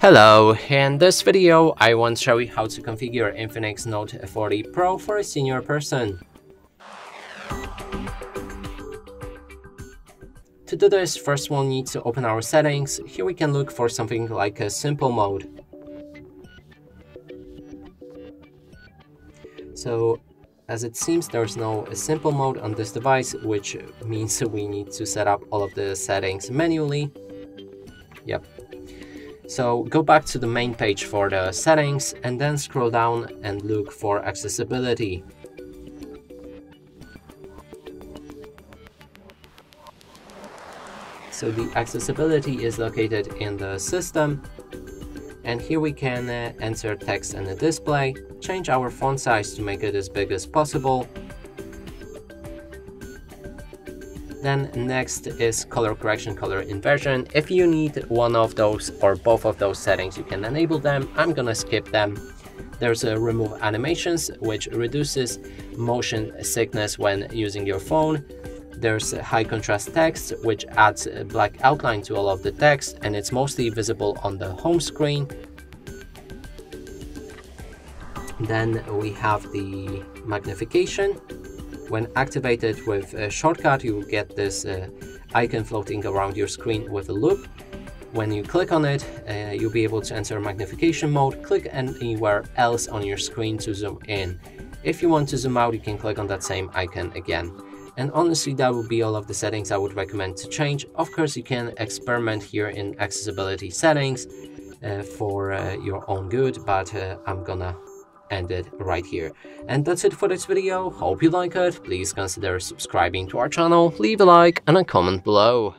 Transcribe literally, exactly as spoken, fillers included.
Hello, in this video I want to show you how to configure Infinix Note forty Pro for a senior person. To do this, first we'll need to open our settings. Here we can look for something like a simple mode. So as it seems, there's no simple mode on this device, which means we need to set up all of the settings manually. Yep. So go back to the main page for the settings and then scroll down and look for accessibility. So the accessibility is located in the system, and here we can uh, enter text and a display, change our font size to make it as big as possible. Then next is color correction, color inversion. If you need one of those or both of those settings, you can enable them. I'm gonna skip them. There's a remove animations, which reduces motion sickness when using your phone. There's high contrast text, which adds a black outline to all of the text, and it's mostly visible on the home screen. Then we have the magnification. When activated with a shortcut, you get this uh, icon floating around your screen with a loop. When you click on it, uh, you'll be able to enter magnification mode, click anywhere else on your screen to zoom in. If you want to zoom out, you can click on that same icon again. And honestly, that would be all of the settings I would recommend to change. Of course, you can experiment here in accessibility settings uh, for uh, your own good, but uh, I'm gonna end it right here. And that's it for this video. Hope you like it. Please consider subscribing to our channel, leave a like and a comment below.